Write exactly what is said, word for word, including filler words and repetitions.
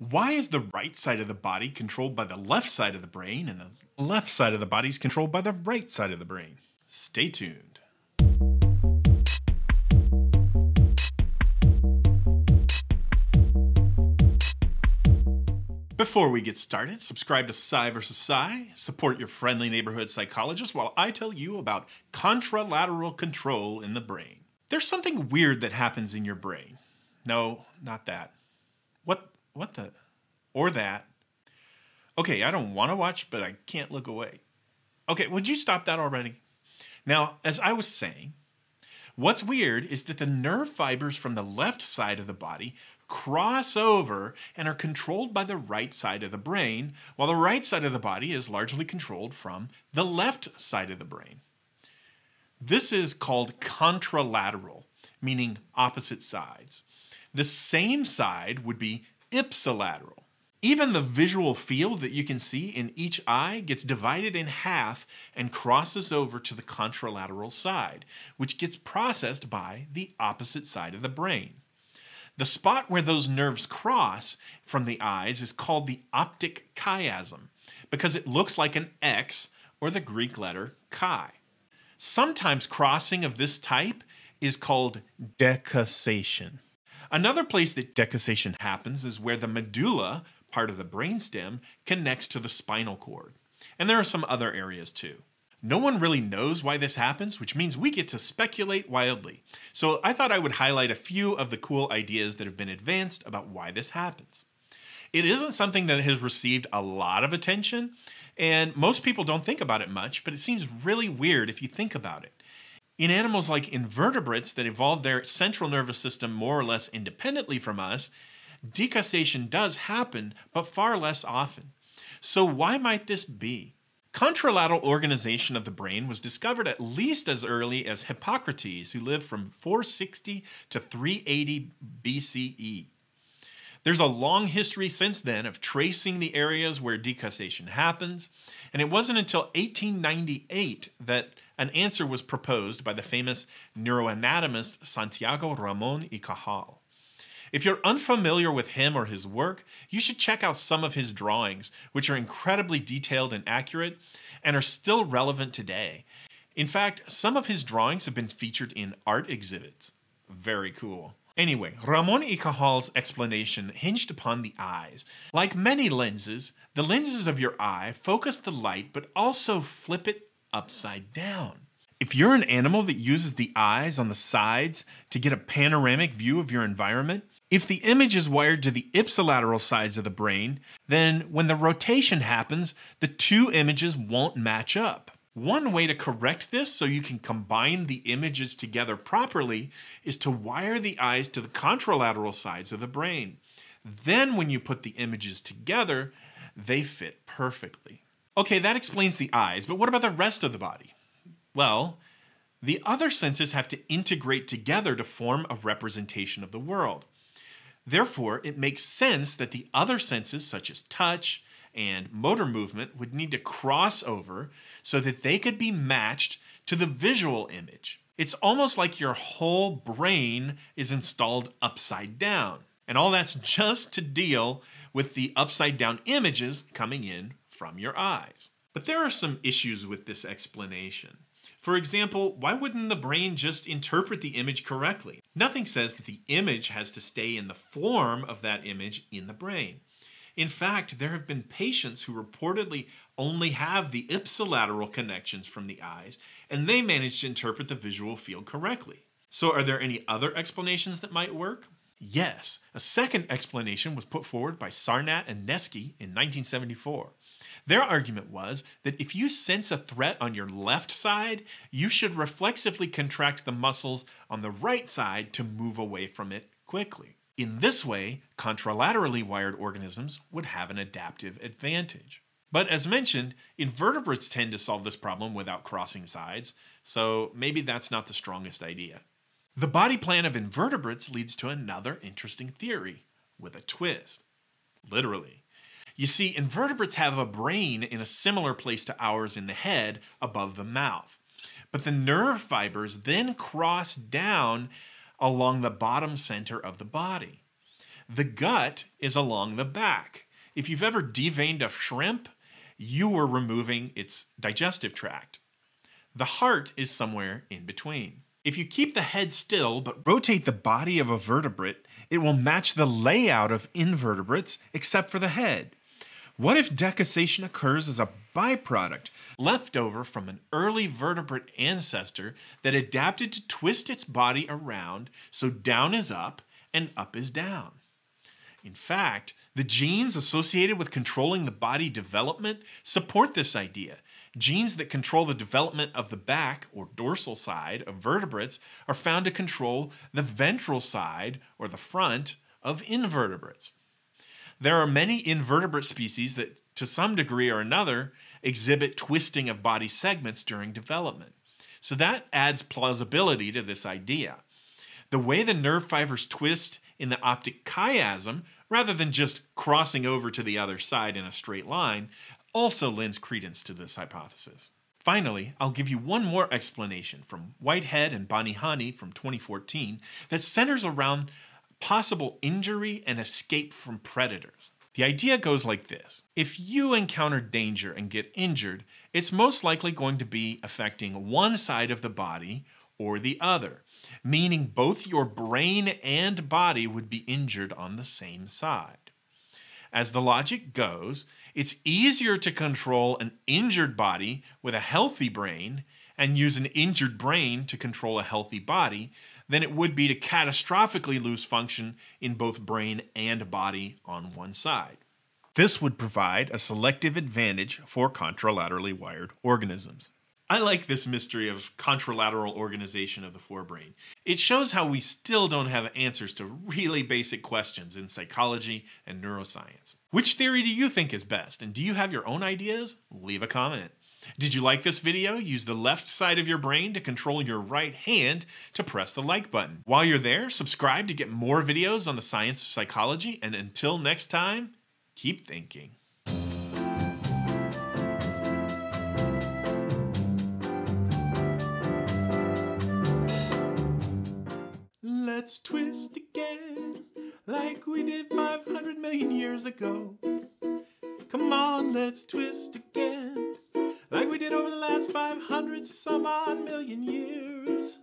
Why is the right side of the body controlled by the left side of the brain and the left side of the body is controlled by the right side of the brain? Stay tuned. Before we get started, subscribe to Psy versus. Psy, support your friendly neighborhood psychologist while I tell you about contralateral control in the brain. There's something weird that happens in your brain. No, not that. What, what the? Or that. Okay, I don't want to watch, but I can't look away. Okay, would you stop that already? Now, as I was saying, what's weird is that the nerve fibers from the left side of the body cross over and are controlled by the right side of the brain, while the right side of the body is largely controlled from the left side of the brain. This is called contralateral, meaning opposite sides. The same side would be ipsilateral. Even the visual field that you can see in each eye gets divided in half and crosses over to the contralateral side, which gets processed by the opposite side of the brain. The spot where those nerves cross from the eyes is called the optic chiasm because it looks like an X or the Greek letter chi. Sometimes crossing of this type is called decussation. Another place that decussation happens is where the medulla, part of the brainstem, connects to the spinal cord. And there are some other areas too. No one really knows why this happens, which means we get to speculate wildly. So I thought I would highlight a few of the cool ideas that have been advanced about why this happens. It isn't something that has received a lot of attention, and most people don't think about it much, but it seems really weird if you think about it. In animals like invertebrates that evolved their central nervous system more or less independently from us, decussation does happen, but far less often. So why might this be? Contralateral organization of the brain was discovered at least as early as Hippocrates, who lived from four sixty to three eighty B C E. There's a long history since then of tracing the areas where decussation happens, and it wasn't until eighteen ninety-eight that an answer was proposed by the famous neuroanatomist Santiago Ramón y Cajal. If you're unfamiliar with him or his work, you should check out some of his drawings, which are incredibly detailed and accurate and are still relevant today. In fact, some of his drawings have been featured in art exhibits. Very cool. Anyway, Ramón y Cajal's explanation hinged upon the eyes. Like many lenses, the lenses of your eye focus the light but also flip it upside down. If you're an animal that uses the eyes on the sides to get a panoramic view of your environment, if the image is wired to the ipsilateral sides of the brain, then when the rotation happens, the two images won't match up. One way to correct this so you can combine the images together properly is to wire the eyes to the contralateral sides of the brain. Then when you put the images together, they fit perfectly. Okay, that explains the eyes, but what about the rest of the body? Well, the other senses have to integrate together to form a representation of the world. Therefore, it makes sense that the other senses, such as touch and motor movement, would need to cross over so that they could be matched to the visual image. It's almost like your whole brain is installed upside down. And all that's just to deal with the upside down images coming in from your eyes. But there are some issues with this explanation. For example, why wouldn't the brain just interpret the image correctly? Nothing says that the image has to stay in the form of that image in the brain. In fact, there have been patients who reportedly only have the ipsilateral connections from the eyes, and they managed to interpret the visual field correctly. So are there any other explanations that might work? Yes, a second explanation was put forward by Sarnat and Nesky in nineteen seventy-four. Their argument was that if you sense a threat on your left side, you should reflexively contract the muscles on the right side to move away from it quickly. In this way, contralaterally wired organisms would have an adaptive advantage. But as mentioned, invertebrates tend to solve this problem without crossing sides, so maybe that's not the strongest idea. The body plan of invertebrates leads to another interesting theory with a twist. Literally. You see, invertebrates have a brain in a similar place to ours in the head above the mouth. But the nerve fibers then cross down along the bottom center of the body. The gut is along the back. If you've ever deveined a shrimp, you were removing its digestive tract. The heart is somewhere in between. If you keep the head still but rotate the body of a vertebrate, it will match the layout of invertebrates except for the head. What if decussation occurs as a byproduct left over from an early vertebrate ancestor that adapted to twist its body around so down is up and up is down? In fact, the genes associated with controlling the body development support this idea. Genes that control the development of the back or dorsal side of vertebrates are found to control the ventral side or the front of invertebrates. There are many invertebrate species that, to some degree or another, exhibit twisting of body segments during development. So that adds plausibility to this idea. The way the nerve fibers twist in the optic chiasm, rather than just crossing over to the other side in a straight line, also lends credence to this hypothesis. Finally, I'll give you one more explanation from Whitehead and Bonihani from twenty fourteen that centers around possible injury and escape from predators. The idea goes like this. If you encounter danger and get injured, it's most likely going to be affecting one side of the body or the other, meaning both your brain and body would be injured on the same side. As the logic goes, it's easier to control an injured body with a healthy brain and use an injured brain to control a healthy body than it would be to catastrophically lose function in both brain and body on one side. This would provide a selective advantage for contralaterally wired organisms. I like this mystery of contralateral organization of the forebrain. It shows how we still don't have answers to really basic questions in psychology and neuroscience. Which theory do you think is best? And do you have your own ideas? Leave a comment. Did you like this video? Use the left side of your brain to control your right hand to press the like button. While you're there, subscribe to get more videos on the science of psychology. And until next time, keep thinking. Let's twist again, like we did five hundred million years ago. Come on, let's twist again, like we did over the last five hundred some odd million years.